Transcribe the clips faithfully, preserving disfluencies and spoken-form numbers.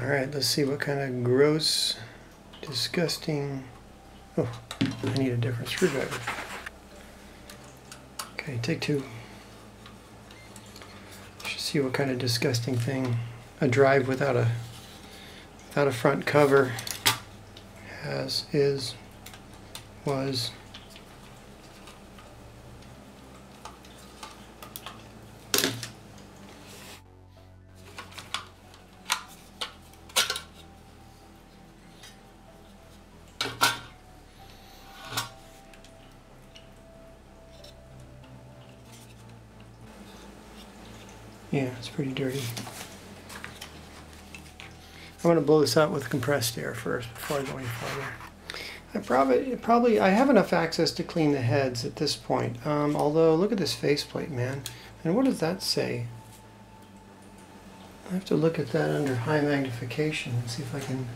Alright, let's see what kind of gross, disgusting... Oh, I need a different screwdriver. Okay, take two. Let's see what kind of disgusting thing a drive without a without a front cover has, is, was. Yeah, it's pretty dirty. I want to blow this out with compressed air first before I go any further. I probably, probably, I have enough access to clean the heads at this point. Um, although, look at this faceplate, man. And what does that say? I have to look at that under high magnification and see if I can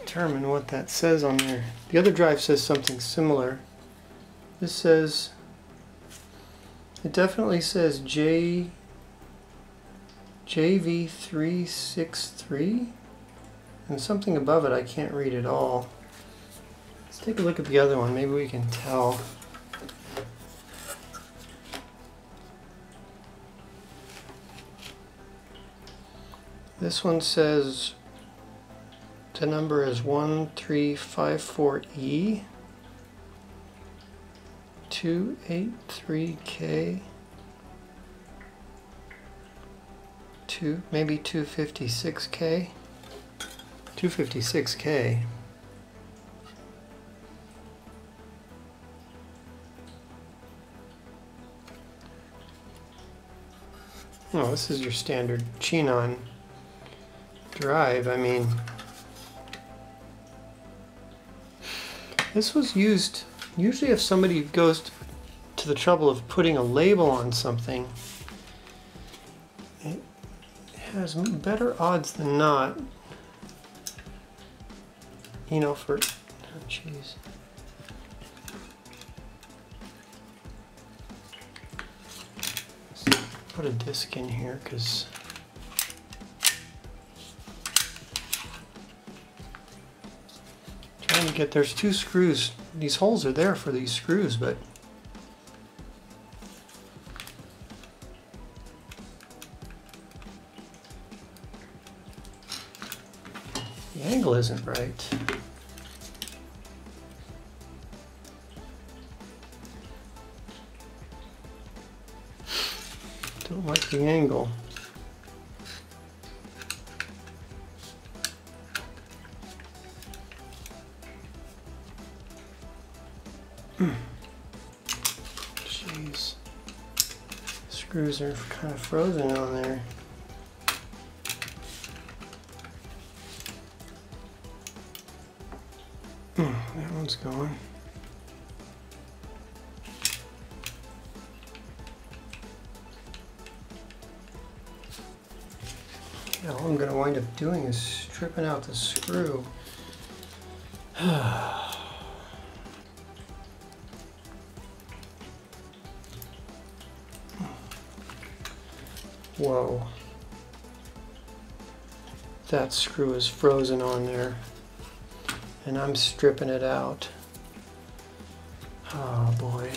determine what that says on there. The other drive says something similar. This says, it definitely says J. J V three six three, and something above it I can't read at all. Let's take a look at the other one, maybe we can tell. This one says the number is one three five four E, two eight three K, Two, maybe two fifty-six K, two fifty-six K. Oh, this is your standard Chinon drive. I mean, this was used usually if somebody goes to the trouble of putting a label on something. Has better odds than not, you know, for, oh jeez. Put a disc in here because trying to get, there's two screws, these holes are there for these screws, but isn't right. Don't like the angle. Jeez. Screws are kind of frozen on there. That one's going. Yeah, all I'm going to wind up doing is stripping out the screw. Whoa. That screw is frozen on there. And I'm stripping it out. Oh boy.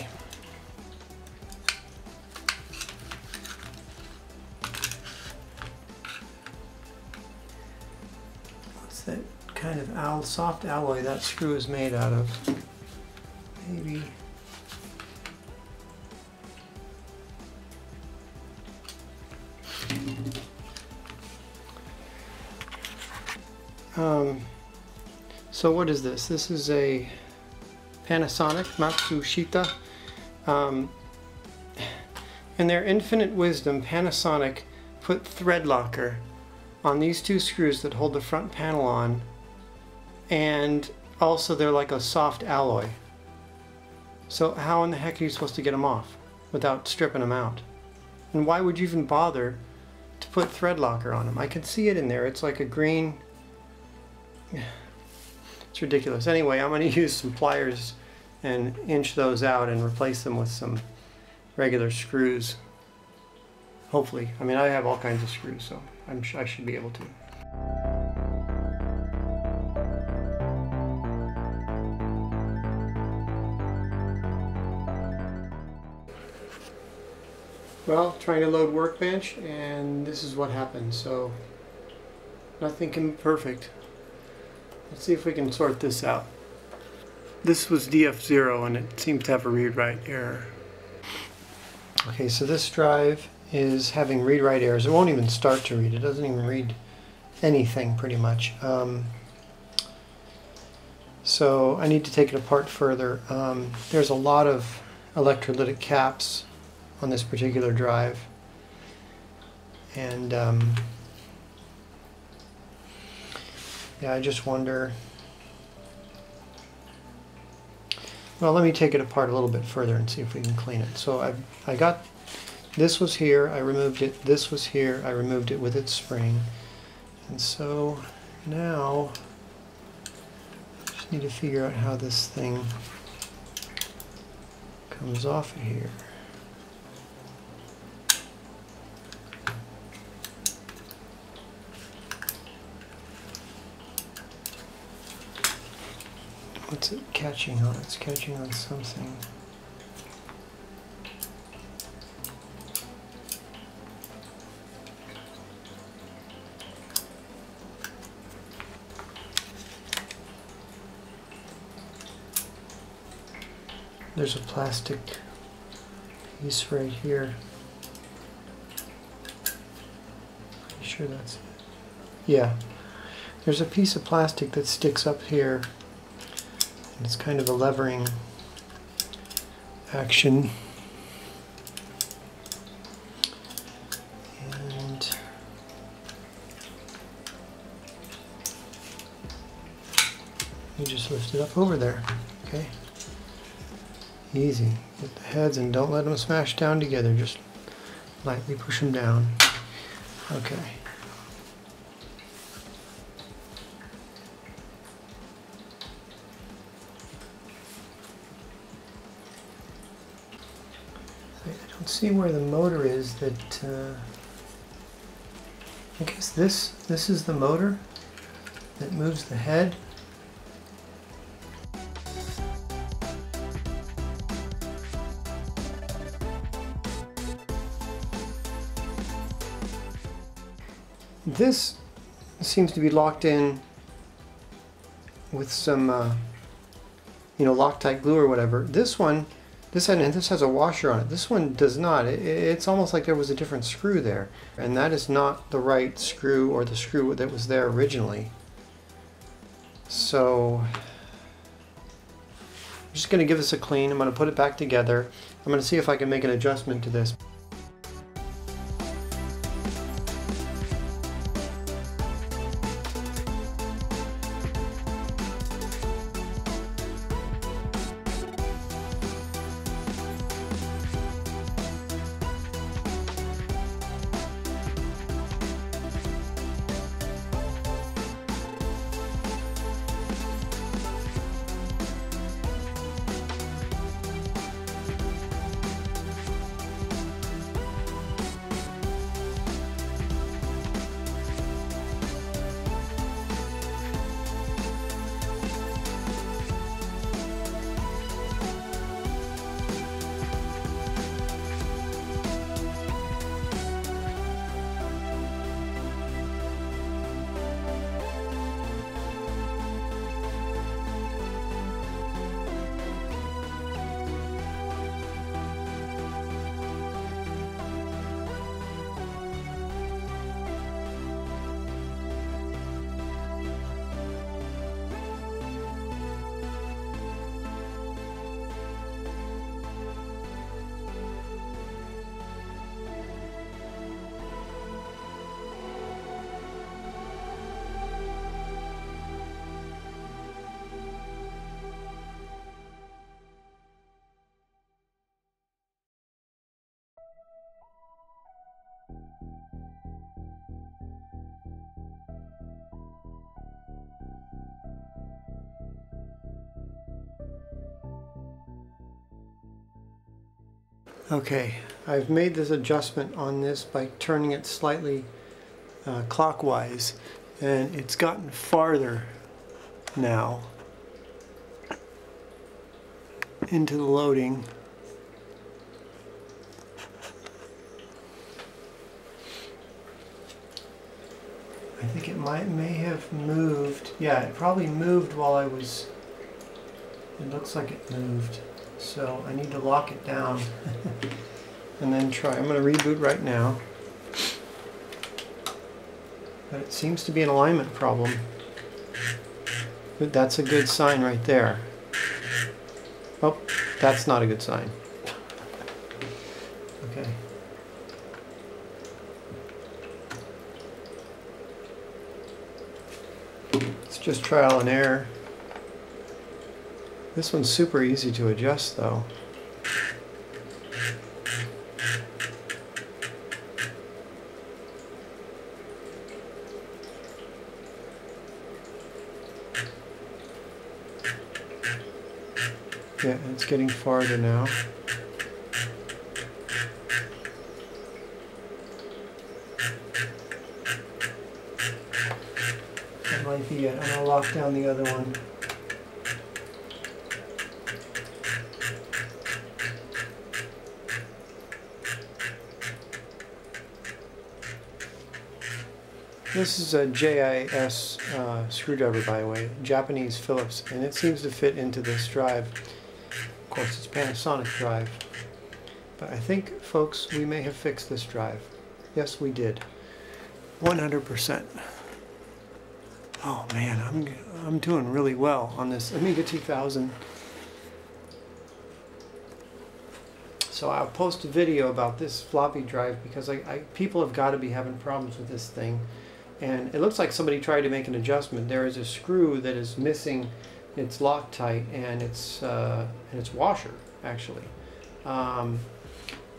What's that kind of al soft alloy that screw is made out of? Maybe. Um. So what is this? This is a Panasonic Matsushita. Um, in their infinite wisdom, Panasonic put thread locker on these two screws that hold the front panel on, and also they're like a soft alloy. So how in the heck are you supposed to get them off without stripping them out? And why would you even bother to put thread locker on them? I can see it in there. It's like a green... It's ridiculous. Anyway, I'm going to use some pliers and inch those out and replace them with some regular screws. Hopefully. I mean, I have all kinds of screws, so I'm sh- I should be able to. Well, trying to load Workbench, and this is what happened, so nothing can be perfect. Let's see if we can sort this out. This was D F zero, and it seems to have a read-write error. Okay, so this drive is having read-write errors. It won't even start to read. It doesn't even read anything, pretty much. Um, so I need to take it apart further. Um, there's a lot of electrolytic caps on this particular drive, and um, yeah, I just wonder. Well, let me take it apart a little bit further and see if we can clean it. So I I got this was here. I removed it. This was here. I removed it with its spring, and so now I just need to figure out how this thing comes off of here. What's it catching on? It's catching on something. There's a plastic piece right here. Pretty sure that's it. Yeah. There's a piece of plastic that sticks up here. It's kind of a levering action, and you just lift it up over there. Okay, easy. Get the heads and don't let them smash down together. Just lightly push them down. Okay. See where the motor is that uh, I guess this this is the motor that moves the head. This seems to be locked in with some uh, you know, Loctite glue or whatever. This one This, and this has a washer on it. This one does not. It, it's almost like there was a different screw there. And that is not the right screw, or the screw that was there originally. So I'm just going to give this a clean. I'm going to put it back together. I'm going to see if I can make an adjustment to this. Okay, I've made this adjustment on this by turning it slightly uh, clockwise, and it's gotten farther now into the loading. I think it might may have moved. Yeah, it probably moved while I was. It looks like it moved. So I need to lock it down and then try. I'm going to reboot right now. But it seems to be an alignment problem. But that's a good sign right there. Oh, that's not a good sign. Okay. It's just trial and error. This one's super easy to adjust, though. Yeah, it's getting farther now. That might be it. I'm going to lock down the other one. This is a J I S uh, screwdriver, by the way, Japanese Phillips, and it seems to fit into this drive. Of course, it's Panasonic drive. But I think, folks, we may have fixed this drive. Yes, we did. one hundred percent. Oh man, I'm I'm doing really well on this Amiga two thousand. So I'll post a video about this floppy drive because I, I, people have got to be having problems with this thing. And it looks like somebody tried to make an adjustment. There is a screw that is missing its Loctite and its, uh, and its washer, actually. Um,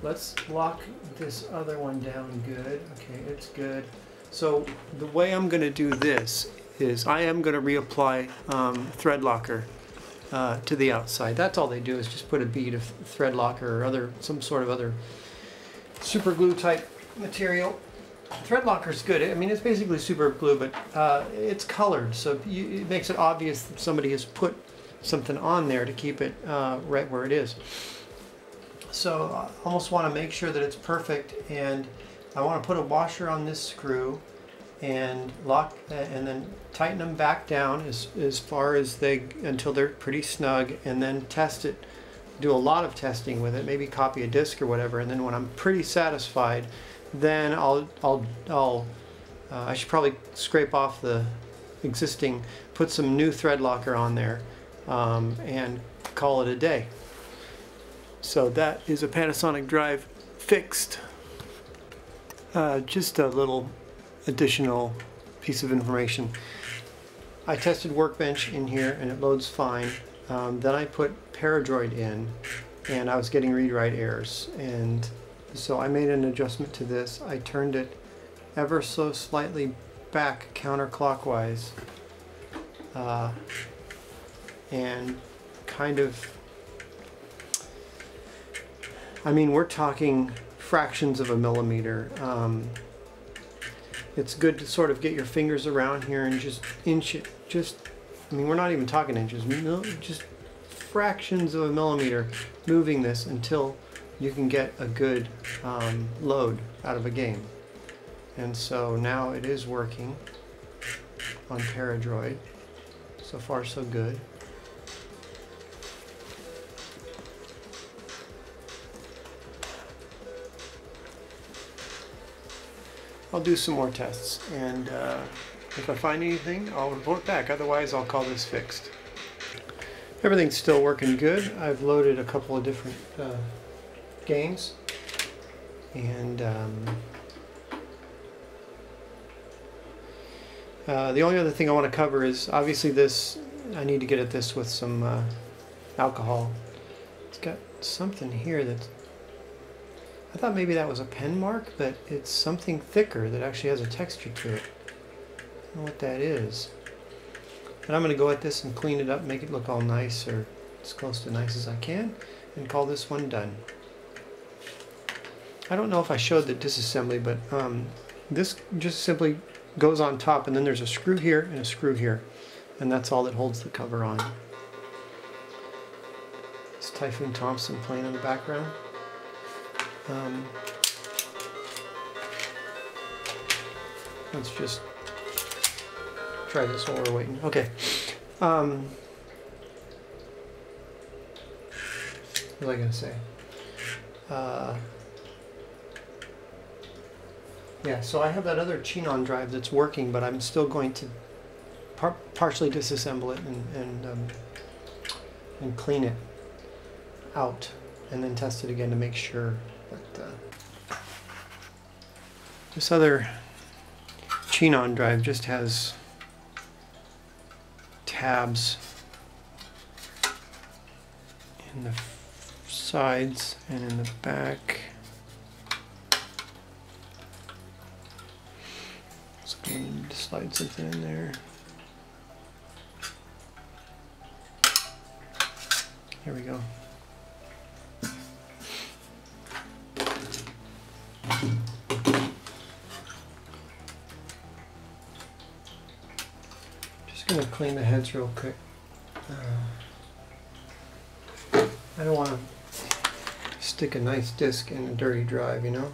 let's lock this other one down good. Okay, it's good. So the way I'm going to do this is I am going to reapply um, thread locker. Uh, to the outside. That's all they do is just put a bead of thread locker or other some sort of other super glue type material. Thread locker is good. I mean, it's basically super glue, but uh, it's colored, so you, it makes it obvious that somebody has put something on there to keep it uh, right where it is. So I almost want to make sure that it's perfect, and I want to put a washer on this screw and lock and then tighten them back down as, as far as they until they're pretty snug, and then test it, do a lot of testing with it, maybe copy a disk or whatever, and then when I'm pretty satisfied, then I'll I'll I'll uh, I should probably scrape off the existing, put some new thread locker on there, um, and call it a day. So that is a Panasonic drive fixed. Uh, just a little additional piece of information. I tested Workbench in here and it loads fine. Um, then I put Paradroid in and I was getting read-write errors, and so I made an adjustment to this. I turned it ever so slightly back counterclockwise uh, and kind of, I mean, we're talking fractions of a millimeter. Um, It's good to sort of get your fingers around here and just inch it. Just, I mean, we're not even talking inches, mil, just fractions of a millimeter moving this until you can get a good um, load out of a game. And so now it is working on Paradroid. So far, so good. I'll do some more tests, and uh, if I find anything, I'll report back. Otherwise, I'll call this fixed. Everything's still working good. I've loaded a couple of different uh, games, and um, uh, the only other thing I want to cover is obviously this. I need to get at this with some uh, alcohol. It's got something here that's. I thought maybe that was a pen mark, but it's something thicker that actually has a texture to it. I don't know what that is. And I'm going to go at this and clean it up, make it look all nice, or as close to nice as I can, and call this one done. I don't know if I showed the disassembly, but um, this just simply goes on top, and then there's a screw here and a screw here, and that's all that holds the cover on. It's Typhoon Thompson playing in the background. Um, let's just try this while we're waiting. Okay. Um, what was I going to say? Uh, yeah, so I have that other Chinon drive that's working, but I'm still going to par partially disassemble it and, and, um, and clean it out, and then test it again to make sure that uh, this other Chinon drive just has tabs in the sides and in the back. So I need to slide something in there. Here we go. I'm going to clean the heads real quick. Uh, I don't want to stick a nice disc in a dirty drive, you know?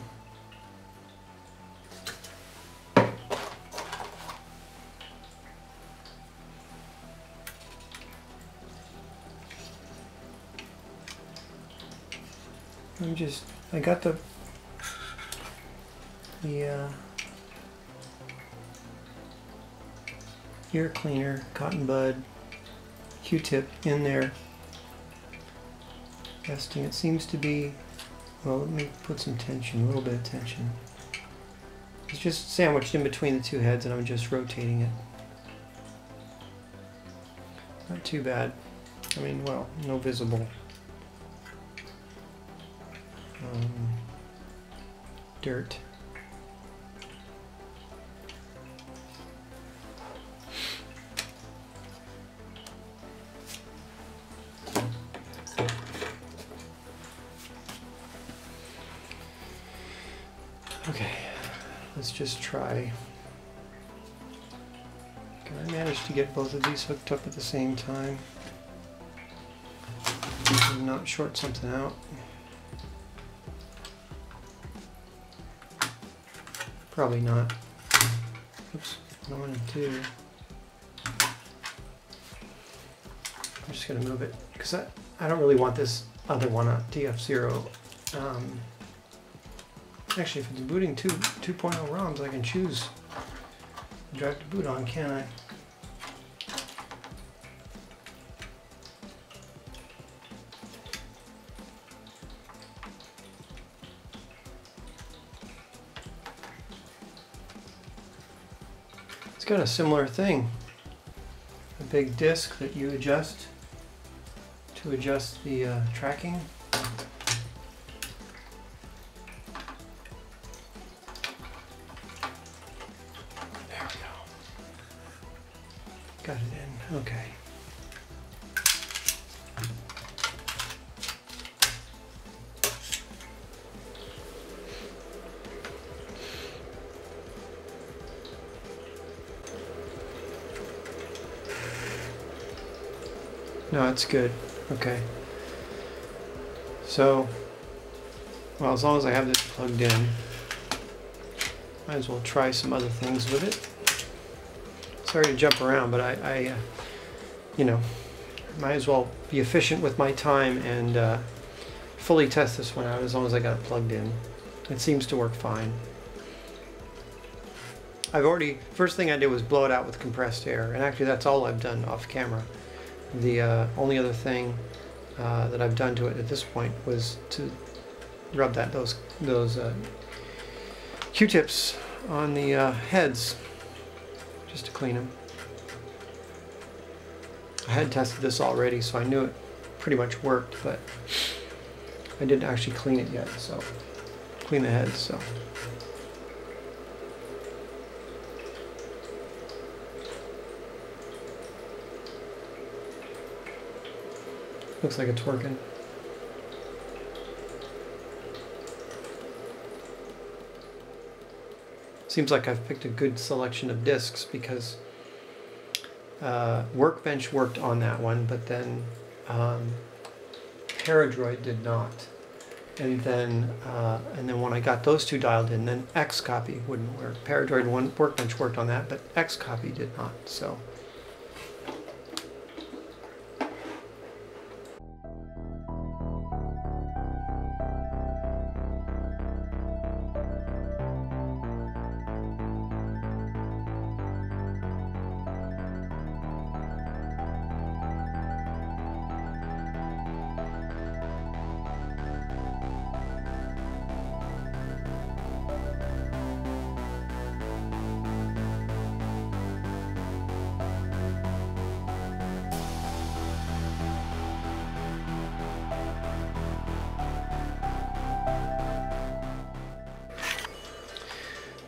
I'm just, I got the, the, uh, ear cleaner, cotton bud, Q-tip in there. Testing. It seems to be, well, let me put some tension, a little bit of tension. It's just sandwiched in between the two heads, and I'm just rotating it. Not too bad. I mean, well, no visible um, dirt. Just try. Can I manage to get both of these hooked up at the same time? And not short something out. Probably not. Oops, one and two. I'm just going to move it because I, I don't really want this other one up, D F zero. Um, Actually, if it's booting two 2.0 ROMs, I can choose drive to boot on, can't I? It's got a similar thing. A big disc that you adjust to adjust the uh, tracking. Okay. No, it's good. Okay. So, well, as long as I have this plugged in, might as well try some other things with it. Sorry to jump around, but I, I uh, you know, might as well be efficient with my time and uh, fully test this one out as long as I got it plugged in. It seems to work fine. I've already, first thing I did was blow it out with compressed air, and actually that's all I've done off camera. The uh, only other thing uh, that I've done to it at this point was to rub that those, those uh, Q-tips on the uh, heads. Just to clean them. I had tested this already, so I knew it pretty much worked, but I didn't actually clean it yet, so clean the head, so. Looks like it's working. Seems like I've picked a good selection of discs because uh, Workbench worked on that one, but then um, Paradroid did not. And then uh, and then when I got those two dialed in, then X-Copy wouldn't work. Paradroid one, Workbench worked on that, but X-Copy did not. So.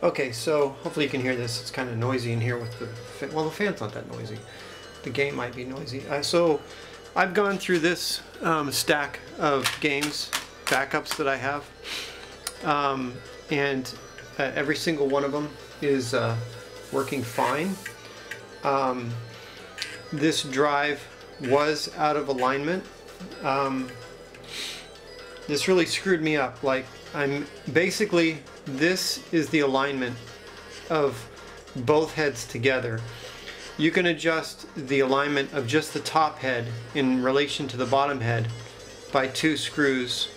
Okay, so hopefully you can hear this. It's kind of noisy in here with the fan. Well, the fan's not that noisy. The game might be noisy. Uh, so I've gone through this um, stack of games, backups that I have, um, and uh, every single one of them is uh, working fine. Um, this drive was out of alignment. Um, this really screwed me up. Like, I'm basically... This is the alignment of both heads together. You can adjust the alignment of just the top head in relation to the bottom head by two screws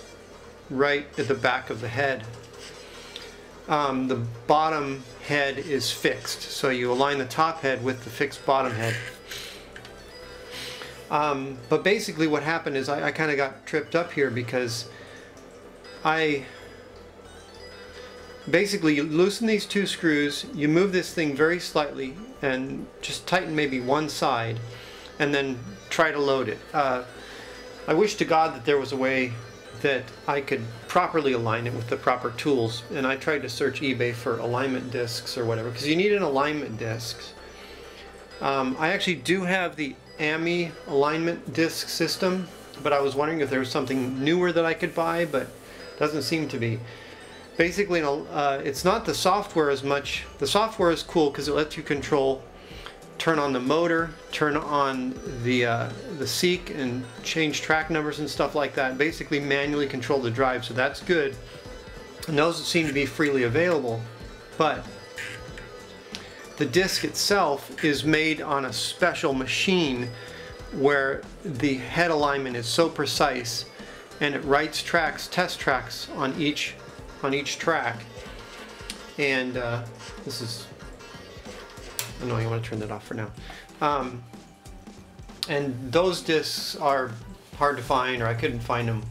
right at the back of the head. Um, the bottom head is fixed, so you align the top head with the fixed bottom head. Um, but basically what happened is I, I kind of got tripped up here because I... Basically, you loosen these two screws, you move this thing very slightly, and just tighten maybe one side, and then try to load it. Uh, I wish to God that there was a way that I could properly align it with the proper tools, and I tried to search eBay for alignment discs or whatever, because you need an alignment disc. Um, I actually do have the A M I alignment disc system, but I was wondering if there was something newer that I could buy, but doesn't seem to be. Basically, uh, it's not the software as much. The software is cool because it lets you control, turn on the motor, turn on the uh, the seek, and change track numbers and stuff like that. Basically, manually control the drive, so that's good. And those seem to be freely available, but the disc itself is made on a special machine where the head alignment is so precise, and it writes tracks, test tracks on each. on each track, and uh, this is annoying. I want to turn that off for now. Um, and those discs are hard to find, or I couldn't find them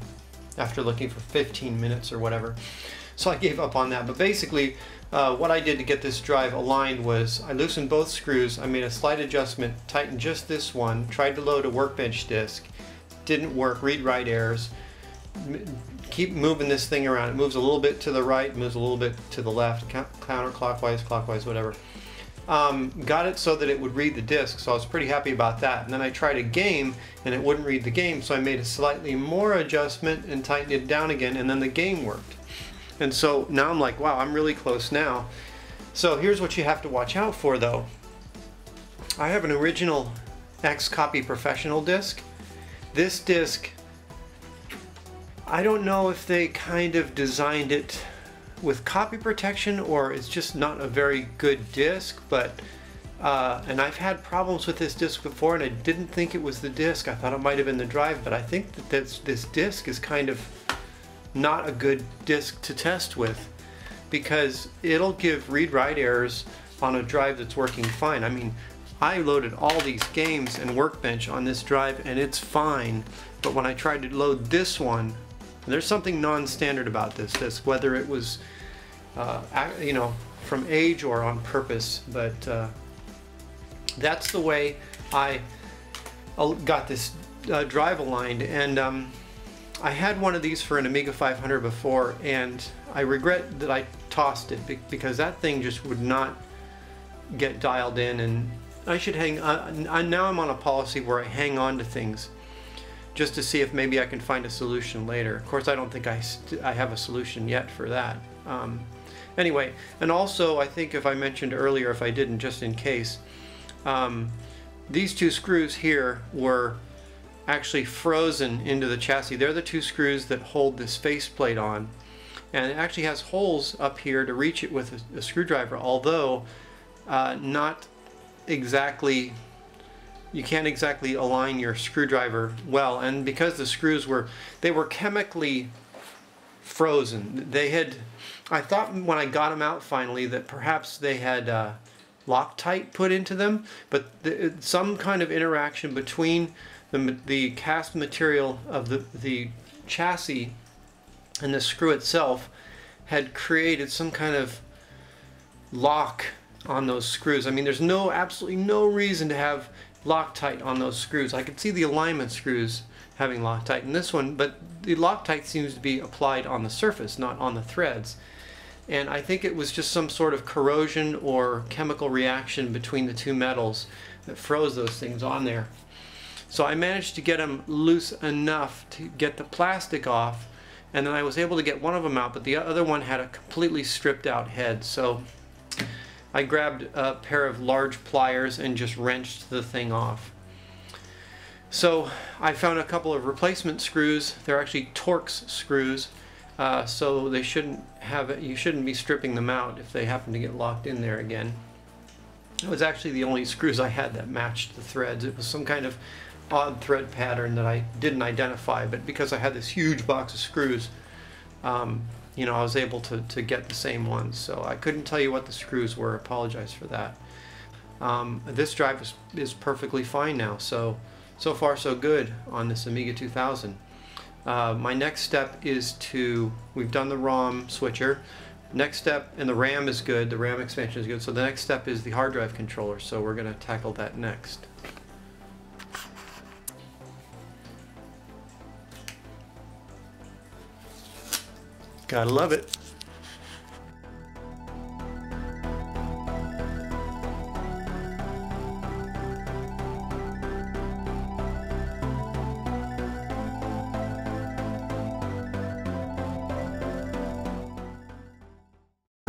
after looking for fifteen minutes or whatever, so I gave up on that. But basically uh, what I did to get this drive aligned was I loosened both screws, I made a slight adjustment, tightened just this one, tried to load a Workbench disc, didn't work, read-write errors. Keep moving this thing around. It moves a little bit to the right, moves a little bit to the left, counterclockwise, clockwise, whatever. Um, got it so that it would read the disc, so I was pretty happy about that. And then I tried a game, and it wouldn't read the game, so I made a slightly more adjustment and tightened it down again, and then the game worked. And so now I'm like, wow, I'm really close now. So here's what you have to watch out for, though. I have an original X-Copy Professional disc. This disc... I don't know if they kind of designed it with copy protection, or it's just not a very good disc, but, uh, and I've had problems with this disc before, and I didn't think it was the disc. I thought it might have been the drive, but I think that this, this disc is kind of not a good disc to test with, because it'll give read-write errors on a drive that's working fine. I mean, I loaded all these games and Workbench on this drive, and it's fine, but when I tried to load this one, there's something non-standard about this disc, whether it was, uh, you know, from age or on purpose. But uh, that's the way I got this uh, drive aligned. And um, I had one of these for an Amiga five hundred before, and I regret that I tossed it because that thing just would not get dialed in. And I should hang. Uh, I, now I'm on a policy where I hang on to things, just to see if maybe I can find a solution later. Of course, I don't think I, st I have a solution yet for that. Um, anyway, and also I think if I mentioned earlier, if I didn't, just in case, um, these two screws here were actually frozen into the chassis. They're the two screws that hold this faceplate on, and it actually has holes up here to reach it with a, a screwdriver, although uh, not exactly, you can't exactly align your screwdriver well, and because the screws were, they were chemically frozen. They had, I thought when I got them out finally that perhaps they had uh, Loctite put into them, but the, some kind of interaction between the, the cast material of the, the chassis and the screw itself had created some kind of lock on those screws. I mean, there's no, absolutely no reason to have Loctite on those screws. I could see the alignment screws having Loctite in this one, but the Loctite seems to be applied on the surface, not on the threads. And I think it was just some sort of corrosion or chemical reaction between the two metals that froze those things on there. So I managed to get them loose enough to get the plastic off, and then I was able to get one of them out, but the other one had a completely stripped out head. So I grabbed a pair of large pliers and just wrenched the thing off. So I found a couple of replacement screws. They're actually Torx screws, uh, so they shouldn't have it, you shouldn't be stripping them out if they happen to get locked in there again. It was actually the only screws I had that matched the threads. It was some kind of odd thread pattern that I didn't identify, but because I had this huge box of screws, um, you know, I was able to, to get the same ones. So I couldn't tell you what the screws were. I apologize for that. Um, this drive is, is perfectly fine now. So, so far so good on this Amiga two thousand. Uh, my next step is to, we've done the ROM switcher. Next step, and the RAM is good, the RAM expansion is good. So the next step is the hard drive controller. So we're going to tackle that next. Gotta love it.